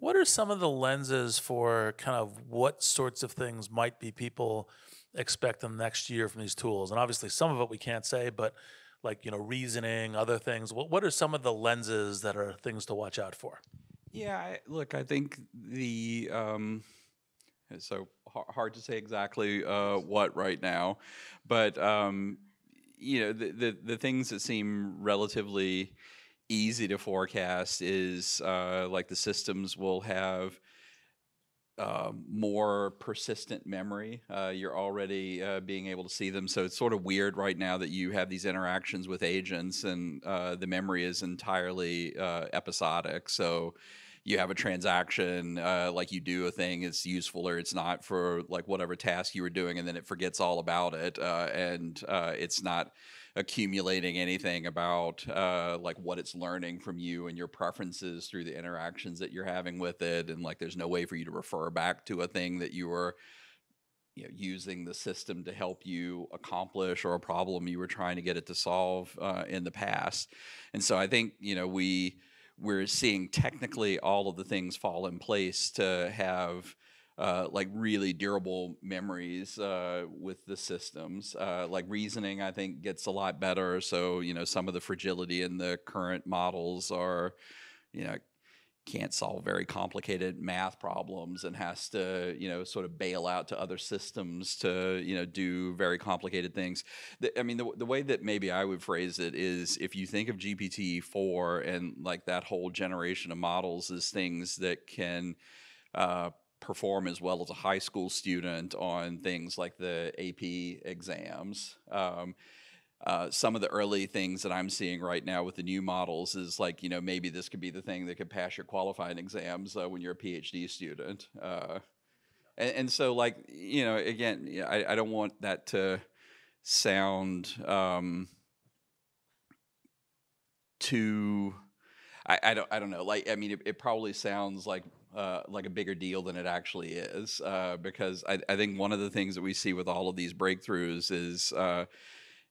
What are some of the lenses for kind of what sorts of things might be people expect them next year from these tools? And obviously some of it we can't say, but like, you know, reasoning, other things. What are some of the lenses that are things to watch out for? Yeah, look, I think the it's so hard to say exactly what right now, but you know, the things that seem relatively easy to forecast is like the systems will have more persistent memory. You're already being able to see them. So it's sort of weird right now that you have these interactions with agents and the memory is entirely episodic. So you have a transaction, like you do a thing, it's useful or it's not for like whatever task you were doing, and then it forgets all about it. And it's not accumulating anything about like what it's learning from you and your preferences through the interactions that you're having with it, and like there's no way for you to refer back to a thing that you were, you know, using the system to help you accomplish, or a problem you were trying to get it to solve in the past. And so I think, you know, we're seeing technically all of the things fall in place to have like really durable memories with the systems. Like reasoning, I think, gets a lot better. So, you know, some of the fragility in the current models are, you know, can't solve very complicated math problems and has to, you know, sort of bail out to other systems to, you know, do very complicated things. I mean, the way that maybe I would phrase it is, if you think of GPT-4 and like that whole generation of models as things that can perform as well as a high school student on things like the AP exams. Some of the early things that I'm seeing right now with the new models is like, you know, maybe this could be the thing that could pass your qualifying exams when you're a PhD student. And so, like, you know, again, I don't want that to sound too, I don't know. Like, I mean, it probably sounds like a bigger deal than it actually is, because I think one of the things that we see with all of these breakthroughs is,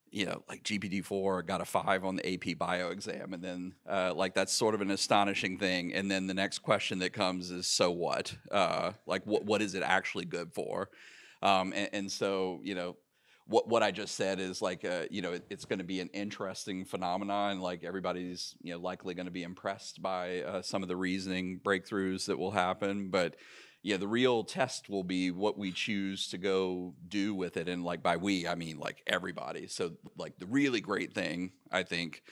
you know, like GPT-4 got a 5 on the AP bio exam, and then like that's sort of an astonishing thing. And then the next question that comes is, so what? Like what is it actually good for? And so, you know, what I just said is like, you know, it's going to be an interesting phenomenon. Like everybody's, you know, likely going to be impressed by some of the reasoning breakthroughs that will happen. But yeah, the real test will be what we choose to go do with it. And like by we, I mean like everybody. So like the really great thing, I think,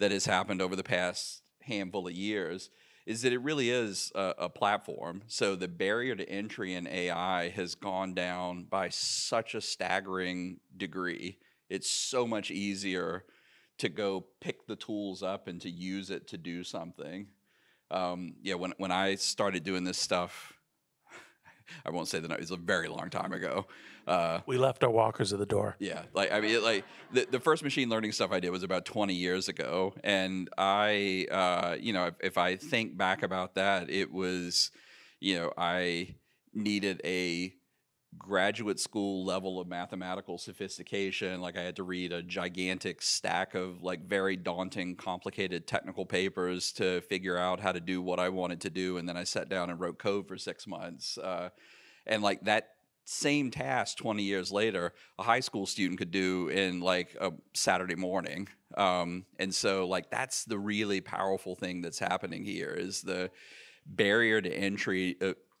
that has happened over the past handful of years is that it really is a platform. So the barrier to entry in AI has gone down by such a staggering degree. It's so much easier to go pick the tools up and to use it to do something. Yeah, when I started doing this stuff, I won't say the name, it was a very long time ago. We left our walkers at the door. Yeah, like I mean, like the first machine learning stuff I did was about 20 years ago, and I, you know, if I think back about that, it was, you know, I needed a graduate school level of mathematical sophistication. Like I had to read a gigantic stack of like very daunting, complicated technical papers to figure out how to do what I wanted to do. And then I sat down and wrote code for 6 months. And like that same task 20 years later, a high school student could do in like a Saturday morning. And so like, that's the really powerful thing that's happening here, is the barrier to entry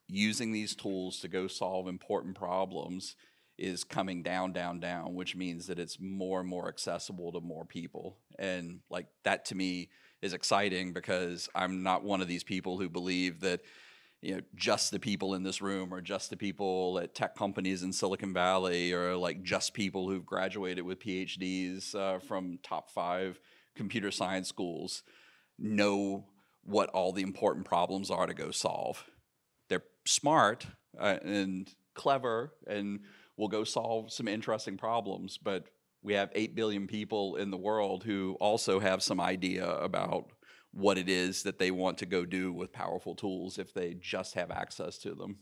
using these tools to go solve important problems is coming down, down, down, which means that it's more and more accessible to more people. And like that to me is exciting, because I'm not one of these people who believe that, you know, just the people in this room or just the people at tech companies in Silicon Valley or like just people who've graduated with PhDs from top 5 computer science schools know what all the important problems are to go solve. They're smart and clever and will go solve some interesting problems, but we have 8 billion people in the world who also have some idea about what it is that they want to go do with powerful tools if they just have access to them.